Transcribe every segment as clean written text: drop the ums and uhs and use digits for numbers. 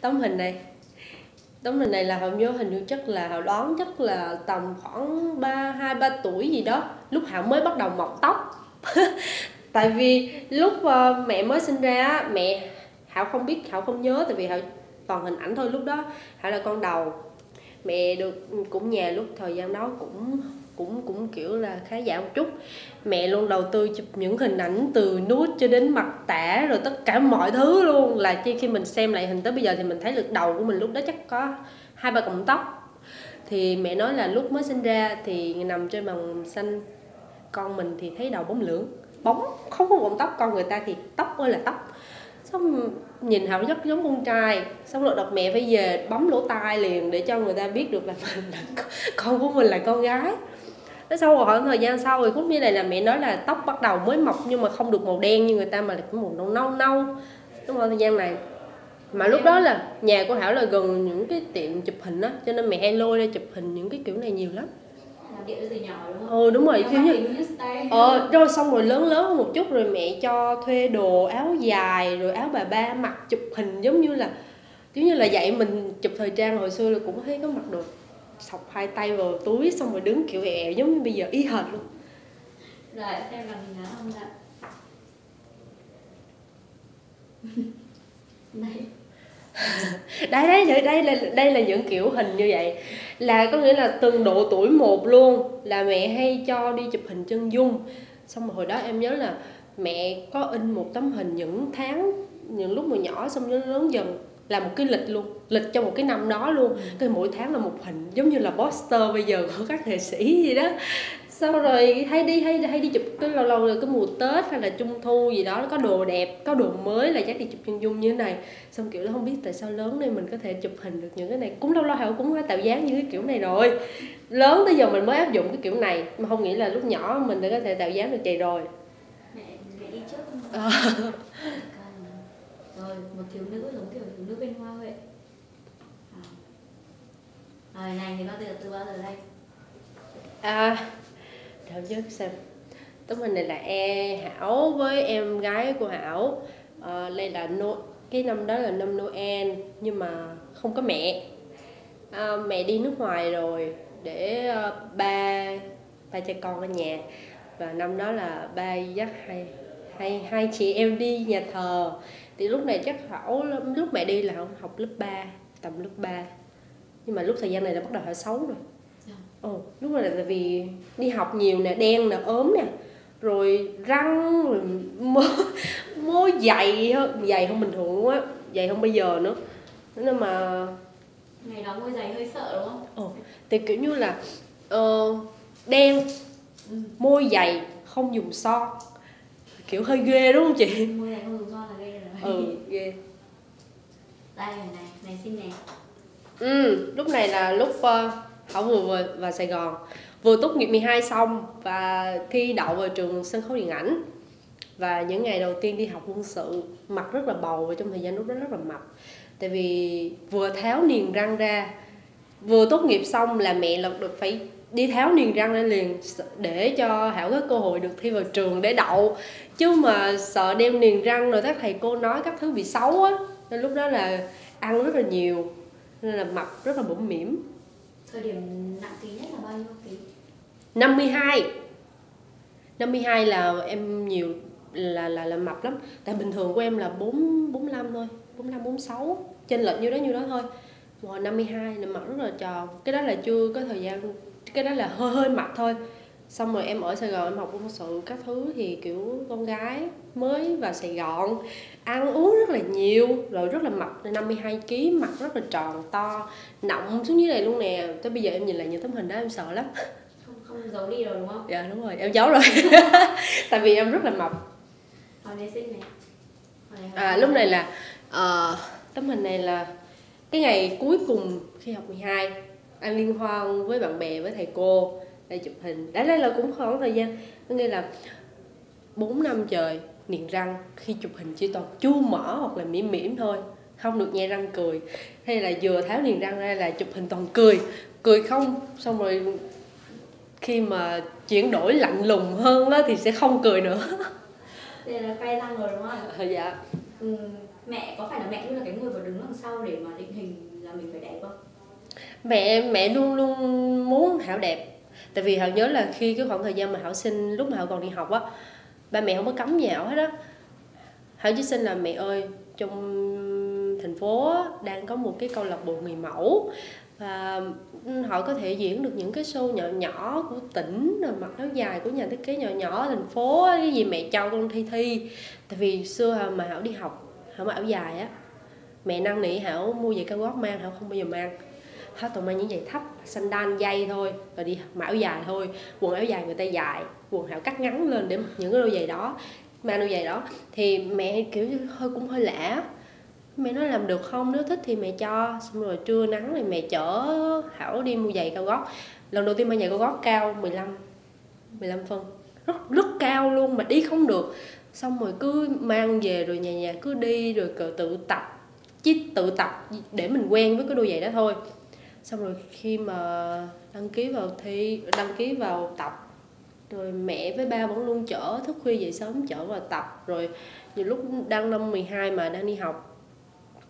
Tấm hình này, tấm hình này là Hậu vô hình như chắc là Hậu đoán chắc là tầm khoảng 2-3 tuổi gì đó, lúc Hậu mới bắt đầu mọc tóc. Tại vì lúc mẹ mới sinh ra, mẹ Hậu không biết, Hậu không nhớ, tại vì Hậu toàn hình ảnh thôi. Lúc đó Hậu là con đầu, mẹ được cũng nhà lúc thời gian đó cũng kiểu là khá giả một chút. Mẹ luôn đầu tư chụp những hình ảnh từ nút cho đến mặt tả rồi tất cả mọi thứ luôn, là khi mình xem lại hình tới bây giờ thì mình thấy lực đầu của mình lúc đó chắc có 2-3 cọng tóc. Thì mẹ nói là lúc mới sinh ra thì nằm trên màn xanh con mình thì thấy đầu bóng lưỡng, bóng không có cọng tóc, con người ta thì tóc ơi là tóc. Xong nhìn Hậu rất giống con trai, xong rồi đọc mẹ phải về bấm lỗ tai liền để cho người ta biết được là mình là con của mình là con gái. Sau rồi khoảng thời gian sau rồi cũng như này là mẹ nói là tóc bắt đầu mới mọc nhưng mà không được màu đen như người ta mà là cái màu nâu. Đúng không, thời gian này mà lúc đó là nhà của Hảo là gần những cái tiệm chụp hình á, cho nên mẹ hay lôi ra chụp hình những cái kiểu này nhiều lắm. Ừ đúng rồi, kiểu như rồi xong rồi lớn một chút rồi mẹ cho thuê đồ áo dài rồi áo bà ba mặc chụp hình, giống như là dạy mình chụp thời trang. Hồi xưa là cũng thấy có mặc đồ sọc hai tay vào túi xong rồi đứng kiểu ẹo giống như bây giờ, y hệt luôn. Rồi xem là mình đã không ạ. Đây là những kiểu hình như vậy, là có nghĩa là từng độ tuổi một luôn. Là mẹ hay cho đi chụp hình chân dung. Xong rồi hồi đó em nhớ là mẹ có in một tấm hình những tháng, những lúc mà nhỏ xong nó lớn dần, là một cái lịch luôn, lịch cho một cái năm đó luôn. Cái mỗi tháng là một hình, giống như là poster bây giờ của các nghệ sĩ gì đó. Sau rồi hay đi chụp, cái lâu lâu rồi cái mùa Tết hay là Trung Thu gì đó, có đồ đẹp, có đồ mới là chắc đi chụp chân dung như thế này. Xong kiểu là không biết tại sao lớn đây mình có thể chụp hình được những cái này. Cũng lâu lâu Hậu cũng tạo dáng như cái kiểu này rồi. Lớn tới giờ mình mới áp dụng cái kiểu này, mà không nghĩ là lúc nhỏ mình đã có thể tạo dáng được vậy rồi. Mẹ đi trước không? Rồi, một thiếu nữ giống kiểu thiếu nữ bên Hoa Huệ. Rồi này thì từ bao giờ đây? Thảo nhớ xem tấm hình này là Hảo với em gái của Hảo. Đây là cái năm đó là năm Noel nhưng mà không có mẹ. Mẹ đi nước ngoài rồi để ba cha con ở nhà, và năm đó là ba dắt hai chị em đi nhà thờ. Thì lúc này chắc Hảo, lúc mẹ đi là học lớp 3, tầm lớp 3. Nhưng mà lúc thời gian này là bắt đầu Hảo xấu rồi. Lúc này là tại vì đi học nhiều nè, đen nè, ốm nè, rồi răng, rồi môi dày hơn bình thường luôn á, dày hơn bây giờ nữa. Nên mà ngày đó môi dày hơi sợ đúng không? Thì kiểu như là đen, môi dày, không dùng son, kiểu hơi ghê đúng không chị? Môi dày không dùng son là ghê rồi. Ghê. Đây này xinh nè. Lúc này là lúc Hảo vừa vào Sài Gòn, vừa tốt nghiệp 12 xong và thi đậu vào trường sân khấu điện ảnh. Và những ngày đầu tiên đi học quân sự, mặt rất là bầu và trong thời gian lúc đó rất là mập. Tại vì vừa tháo niềng răng ra, vừa tốt nghiệp xong là mẹ lật được phải đi tháo niềng răng ra liền để cho Hảo có cơ hội được thi vào trường để đậu. Chứ mà sợ đem niềng răng rồi các thầy cô nói các thứ bị xấu á, nên lúc đó là ăn rất là nhiều, nên là mập rất là bủm mỉm. Thời điểm nặng ký nhất là bao nhiêu ký? 52. 52 là em nhiều là mập lắm. Tại bình thường của em là 45 thôi, 45 46, chênh lệch nhiêu đó thôi. Rồi 52 là mập rất là tròn. Cái đó là chưa có thời gian, cái đó là hơi mập thôi. Xong rồi em ở Sài Gòn em học quân sự các thứ thì kiểu con gái mới vào Sài Gòn ăn uống rất là nhiều rồi rất là mập, 52 kg, mặt rất là tròn to, nọng xuống dưới này luôn nè. Tới bây giờ em nhìn lại những tấm hình đó em sợ lắm. Không giấu đi rồi đúng không? Dạ đúng rồi, em giấu rồi. Tại vì em rất là mập. Lúc này là tấm hình này là cái ngày cuối cùng khi học 12, anh liên hoan với bạn bè với thầy cô để chụp hình. Đấy là cũng khoảng thời gian, nghĩa là 4 năm trời niềng răng, khi chụp hình chỉ toàn chu mỏ hoặc là mỉm thôi, không được nhai răng cười. Hay là vừa tháo niềng răng ra là chụp hình toàn cười không. Xong rồi khi mà chuyển đổi lạnh lùng hơn đó thì sẽ không cười nữa. Đây là khoai răng rồi đúng không? Dạ. Mẹ có phải là mẹ luôn là cái người mà đứng đằng sau để mà định hình là mình phải đẹp không? Mẹ luôn luôn muốn Hảo đẹp. Tại vì Hảo nhớ là khi cái khoảng thời gian mà Hảo sinh, lúc mà Hảo còn đi học á, ba mẹ không có cấm gì Hảo hết á. Hảo chỉ xin là mẹ ơi, trong thành phố đang có một cái câu lạc bộ người mẫu và họ có thể diễn được những cái show nhỏ nhỏ của tỉnh, rồi mặc áo dài của nhà thiết kế nhỏ nhỏ ở thành phố, cái gì mẹ cho con thi. Tại vì xưa mà Hảo đi học, Hảo mặc áo dài á, mẹ năn nỉ Hảo mua giày cao gót mang, Hảo không bao giờ mang. Hảo toàn mang những giày thấp, sandal dây thôi, rồi đi mặc áo dài thôi, quần áo dài người ta dài, quần Hảo cắt ngắn lên để mặc những cái đôi giày đó, mang đôi giày đó. Thì mẹ kiểu cũng hơi lạ. Mẹ nói làm được không, nếu thích thì mẹ cho. Xong rồi trưa nắng thì mẹ chở Hảo đi mua giày cao gót. Lần đầu tiên mua giày cao gót cao 15 phân, rất cao luôn mà đi không được. Xong rồi cứ mang về rồi nhà cứ đi, rồi tự tập để mình quen với cái đôi giày đó thôi. Xong rồi khi mà đăng ký vào tập, rồi mẹ với ba vẫn luôn chở, thức khuya dậy sớm chở vào tập. Rồi nhiều lúc đang năm 12 mà đang đi học,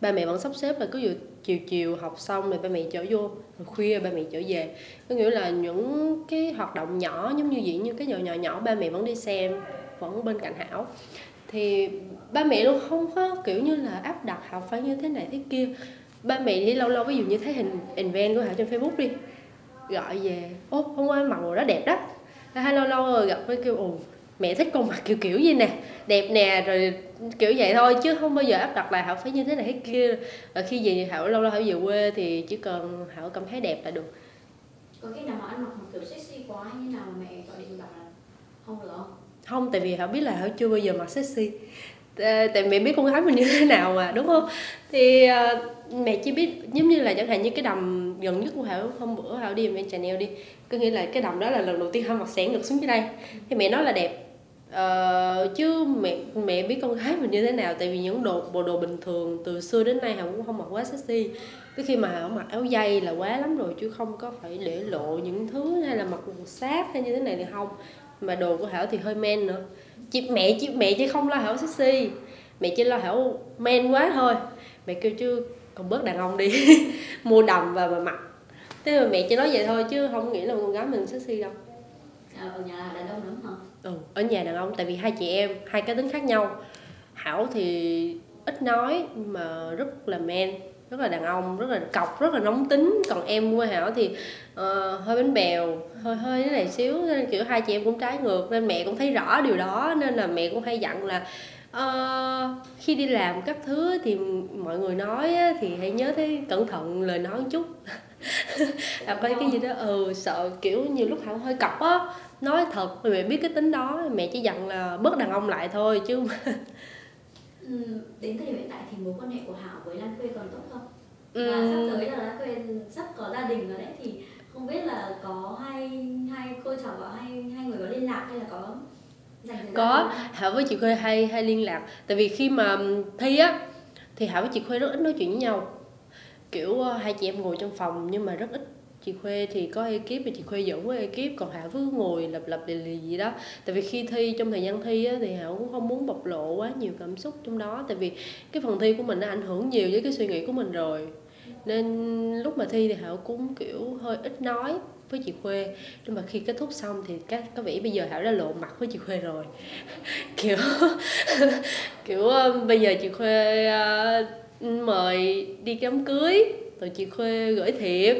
ba mẹ vẫn sắp xếp là cứ vừa chiều học xong rồi ba mẹ chở vô, rồi khuya ba mẹ chở về. Có nghĩa là những cái hoạt động nhỏ giống như diễn như cái nhỏ ba mẹ vẫn đi xem, vẫn bên cạnh Hảo. Thì ba mẹ luôn không có kiểu như là áp đặt Hảo phải như thế này thế kia. Ba mẹ thì lâu lâu ví dụ như thấy hình event của Hảo trên Facebook đi, gọi về ô hôm qua mặc đồ đó đẹp đó. Hay lâu lâu rồi gặp với kêu ồ mẹ thích con mặc kiểu gì nè, đẹp nè, rồi kiểu vậy thôi, chứ không bao giờ áp đặt là Hảo phải như thế này thế kia. Ở khi về Hảo lâu lâu Hảo về quê thì chỉ cần Hảo cảm thấy đẹp là được. Có khi nào mà anh mặc một kiểu sexy quá hay như nào mà mẹ gọi điện bảo là không được không? Không, tại vì Hảo biết là Hảo chưa bao giờ mặc sexy. Tại mẹ biết con gái mình như thế nào mà, đúng không? Thì mẹ chỉ biết giống như là chẳng hạn như cái đầm gần nhất của Hảo, hôm bữa Hảo đi event Chanel đi, có nghĩa là cái đầm đó là lần đầu tiên Hảo mặc xẻng ngực xuống dưới đây. Thì mẹ nói là đẹp. Chứ mẹ biết con gái mình như thế nào. Tại vì những bộ đồ bình thường từ xưa đến nay Hảo cũng không mặc quá sexy. Tới khi mà Hảo mặc áo dây là quá lắm rồi, chứ không có phải để lộ những thứ hay là mặc quần sát hay như thế này thì không. Mà đồ của Hảo thì hơi men nữa. Mẹ chỉ không lo Hảo sexy, mẹ chỉ lo Hảo men quá thôi. Mẹ kêu chứ còn bớt đàn ông đi mua đầm và mặc. Thế mà mẹ chỉ nói vậy thôi chứ không nghĩ là con gái mình sexy đâu. Ở nhà là đàn ông lắm hả? Ừ, ở nhà đàn ông, tại vì hai chị em, hai cá tính khác nhau. Hảo thì ít nói mà rất là men, rất là đàn ông, rất là cọc, rất là nóng tính. Còn em của Hảo thì hơi bánh bèo, hơi thế này xíu, nên kiểu hai chị em cũng trái ngược. Nên mẹ cũng thấy rõ điều đó, nên là mẹ cũng hay dặn là khi đi làm các thứ thì mọi người nói thì hãy nhớ thấy cẩn thận lời nói một chút. Làm coi cái gì đó sợ kiểu nhiều lúc Hảo hơi cọc á, nói thật mẹ biết cái tính đó, mẹ chỉ dặn là bớt đàn ông lại thôi chứ. Đến thời điểm hiện tại thì mối quan hệ của Hảo với Lan Khuê còn tốt không? Và sắp tới là Lan Khuê sắp có gia đình rồi đấy, thì không biết là có hai cô cháu và hai người có liên lạc hay là có dành có Hảo với chị Khuê hay liên lạc. Tại vì khi mà thi á thì Hảo với chị Khuê rất ít nói chuyện với nhau, kiểu hai chị em ngồi trong phòng nhưng mà rất ít. Chị Khuê thì có ekip và chị Khuê dẫn với ekip, còn Hảo cứ ngồi lập lì gì đó. Tại vì khi thi, trong thời gian thi á, thì Hảo cũng không muốn bộc lộ quá nhiều cảm xúc trong đó. Tại vì cái phần thi của mình nó ảnh hưởng nhiều với cái suy nghĩ của mình rồi, nên lúc mà thi thì Hảo cũng kiểu hơi ít nói với chị Khuê. Nhưng mà khi kết thúc xong thì có vẻ bây giờ Hảo đã lộ mặt với chị Khuê rồi. Kiểu bây giờ chị Khuê mời đi đám cưới, rồi chị Khuê gửi thiệp,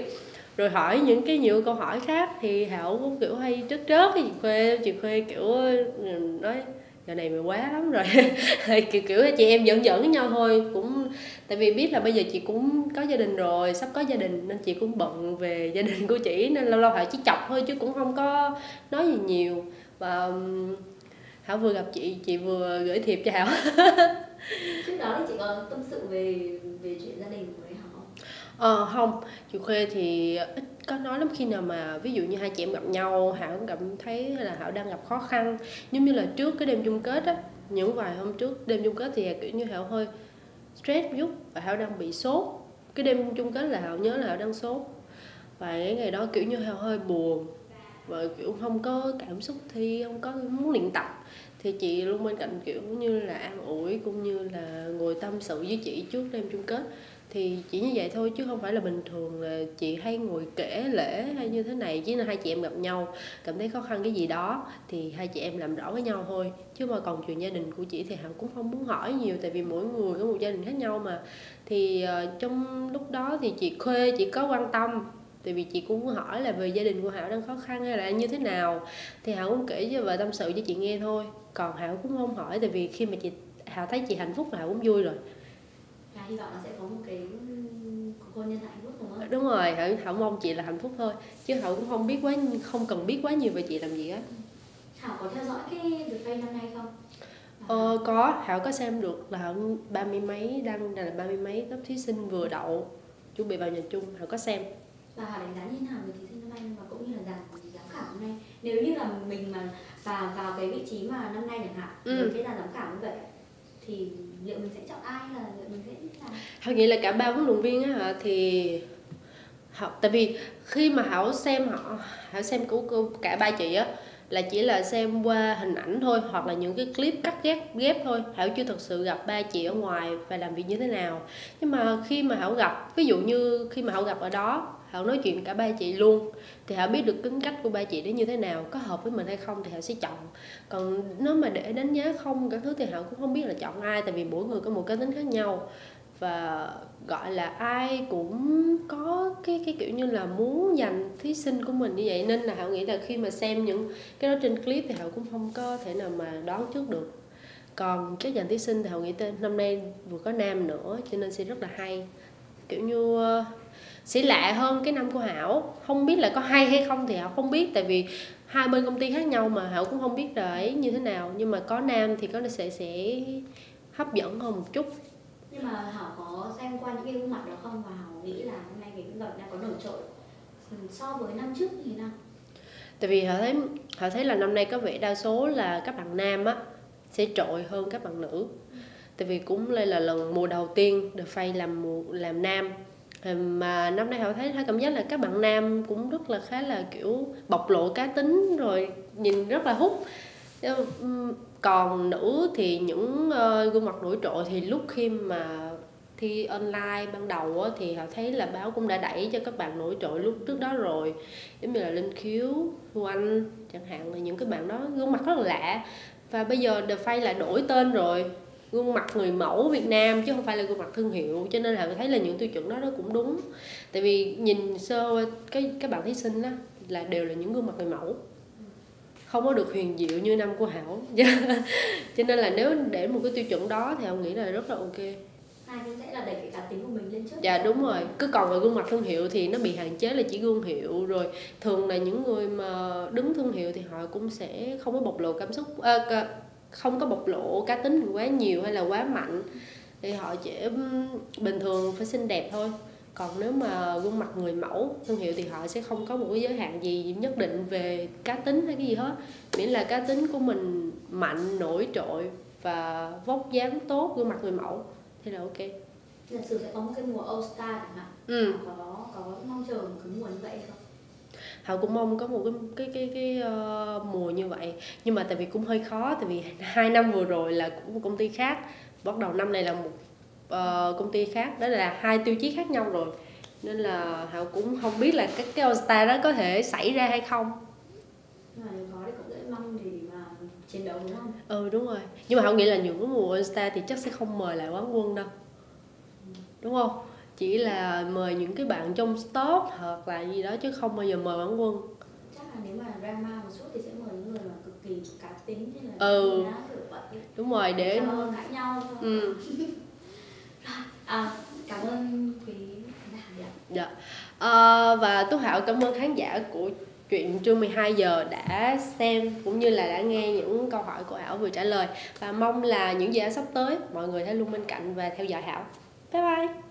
rồi hỏi những cái nhiều câu hỏi khác. Thì Hảo cũng kiểu hay trớt với chị Khuê kiểu nói giờ này mày quá lắm rồi. kiểu chị em giỡn với nhau thôi. Cũng tại vì biết là bây giờ chị cũng có gia đình rồi, sắp có gia đình, nên chị cũng bận về gia đình của chị, nên lâu lâu Hảo chỉ chọc thôi chứ cũng không có nói gì nhiều. Và Hảo vừa gặp chị vừa gửi thiệp cho Hảo. Trước đó thì chị có tâm sự về chuyện gia đình của Hảo? Không, chị Khuê thì ít có nói lắm. Khi nào mà ví dụ như hai chị em gặp nhau, Hảo cảm thấy là Hảo đang gặp khó khăn. Giống như là trước cái đêm chung kết á, những vài hôm trước đêm chung kết thì kiểu như Hảo hơi stress chút và Hảo đang bị sốt. Cái đêm chung kết là Hảo nhớ là Hảo đang sốt. Và cái ngày đó kiểu như Hảo hơi buồn và kiểu không có cảm xúc thi, không có muốn luyện tập. thì chị luôn bên cạnh kiểu như là an ủi cũng như là ngồi tâm sự với chị trước đêm chung kết. Thì chỉ như vậy thôi chứ không phải là bình thường là chị hay ngồi kể lể hay như thế này. Chỉ là hai chị em gặp nhau cảm thấy khó khăn cái gì đó thì hai chị em làm rõ với nhau thôi. Chứ mà còn chuyện gia đình của chị thì Hằng cũng không muốn hỏi nhiều, tại vì mỗi người có một gia đình khác nhau mà. Thì trong lúc đó thì chị Khuê chị có quan tâm, tại vì chị cũng hỏi là về gia đình của Hảo đang khó khăn hay là như thế nào, thì Hảo cũng kể cho vợ tâm sự cho chị nghe thôi. Còn Hảo cũng không hỏi, tại vì khi mà chị Hảo thấy chị hạnh phúc là Hảo cũng vui rồi. Hảo hy vọng là sẽ có một cái hôn nhân hạnh phúc đúng không? Đúng rồi, Hảo mong chị là hạnh phúc thôi, chứ Hảo cũng không biết quá, không cần biết quá nhiều về chị làm gì á. Hảo có theo dõi cái The Face năm nay không? Có, Hảo có xem được là 30 mấy, đang là 30 mấy lớp thí sinh vừa đậu chuẩn bị vào nhà chung, Hảo có xem. Và Hảo đánh giá như thế nào về thí sinh năm nay và cũng như là giám khảo năm nay? Nếu như là mình mà vào cái vị trí mà năm nay chẳng hạn, được cái là giám khảo như vậy thì liệu mình sẽ chọn ai, là liệu mình sẽ làm? Hảo nghĩ là cả ba huấn luyện viên á, thì Hảo, tại vì khi mà Hảo xem của cả ba chị á là chỉ là xem qua hình ảnh thôi, hoặc là những cái clip cắt ghép thôi. Hảo chưa thực sự gặp ba chị ở ngoài và làm việc như thế nào. Nhưng mà khi mà Hảo gặp, ví dụ như khi mà Hảo gặp ở đó, Hảo nói chuyện cả ba chị luôn, thì Hảo biết được tính cách của ba chị đó như thế nào, có hợp với mình hay không thì Hảo sẽ chọn. Còn nếu mà để đánh giá không các thứ thì Hảo cũng không biết là chọn ai, tại vì mỗi người có một cái tính khác nhau. Và gọi là ai cũng có cái kiểu như là muốn dành thí sinh của mình như vậy, nên là Hảo nghĩ là khi mà xem những cái đó trên clip thì Hảo cũng không có thể nào mà đoán trước được. Còn cái dành thí sinh thì Hảo nghĩ tên năm nay vừa có nam nữa cho nên sẽ rất là hay, kiểu như sẽ lạ hơn cái năm của Hảo. Không biết là có hay hay không thì Hảo không biết, tại vì hai bên công ty khác nhau mà Hảo cũng không biết là ấy như thế nào. Nhưng mà có nam thì có sẽ hấp dẫn hơn một chút. Nhưng mà Hảo có xem qua những cái gương mặt đó không, và Hảo nghĩ là hôm nay cái gương mặt đã có nổi trội so với năm trước như thế nào? Tại vì Hảo thấy là năm nay có vẻ đa số là các bạn nam á sẽ trội hơn các bạn nữ. Tại vì cũng đây là lần mùa đầu tiên The Face làm nam, mà năm nay Hảo thấy cảm giác là các bạn nam cũng rất là khá là kiểu bộc lộ cá tính rồi, nhìn rất là hút. Còn nữ thì những gương mặt nổi trội thì lúc khi mà thi online ban đầu á, thì Hảo thấy là báo cũng đã đẩy cho các bạn nổi trội lúc trước đó rồi, giống như là Linh Khiếu, Thu Anh chẳng hạn, là những cái bạn đó gương mặt rất là lạ. Và bây giờ The Face lại đổi tên rồi, gương mặt người mẫu Việt Nam chứ không phải là gương mặt thương hiệu, cho nên là Hảo thấy là những tiêu chuẩn đó nó cũng đúng. Tại vì nhìn sơ các bạn thí sinh á là đều là những gương mặt người mẫu, không có được huyền diệu như năm của Hảo. Cho nên là nếu để một cái tiêu chuẩn đó thì Hảo nghĩ là rất là ok. Ai cũng sẽ là đẩy cái cá tính của mình lên trước. Dạ đúng rồi, cứ còn là gương mặt thương hiệu thì nó bị hạn chế là chỉ gương hiệu rồi. Thường là những người mà đứng thương hiệu thì họ cũng sẽ không có bộc lộ cảm xúc, không có bộc lộ cá tính quá nhiều hay là quá mạnh, thì họ chỉ bình thường phải xinh đẹp thôi. Còn nếu mà gương mặt người mẫu thương hiệu thì họ sẽ không có một cái giới hạn gì nhất định về cá tính hay cái gì hết, miễn là cá tính của mình mạnh, nổi trội và vóc dáng tốt, gương mặt người mẫu thì là ok. Thật sự sẽ có một cái mùa All Star chẳng hạn. Có mong chờ một cái mùa như vậy không? Hảo cũng mong có một cái mùa như vậy, nhưng mà tại vì cũng hơi khó, tại vì 2 năm vừa rồi là cũng một công ty khác, bắt đầu năm nay là một công ty khác, đó là 2 tiêu chí khác nhau rồi, nên là Hảo cũng không biết là cái All Star đó có thể xảy ra hay không. Nhưng mà có thì cũng dễ mong thì mà chiến đấu đúng không? Ừ đúng rồi, nhưng mà Hảo nghĩ là những cái mùa All Star thì chắc sẽ không mời lại quán quân đâu, đúng không? Chỉ là mời những cái bạn trong top hoặc là gì đó chứ không bao giờ mời bản quân. Chắc là nếu mà drama một chút thì sẽ mời những người mà cực kỳ cá tính hay là đúng rồi, để cãi nhau thôi. Cảm ơn quý khán giả. Dạ. Và Tú Hảo cảm ơn khán giả của Chuyện Trưa 12 giờ đã xem cũng như là đã nghe những câu hỏi của Hảo vừa trả lời, và mong là những gì đã sắp tới mọi người hãy luôn bên cạnh và theo dõi Hảo. Bye bye.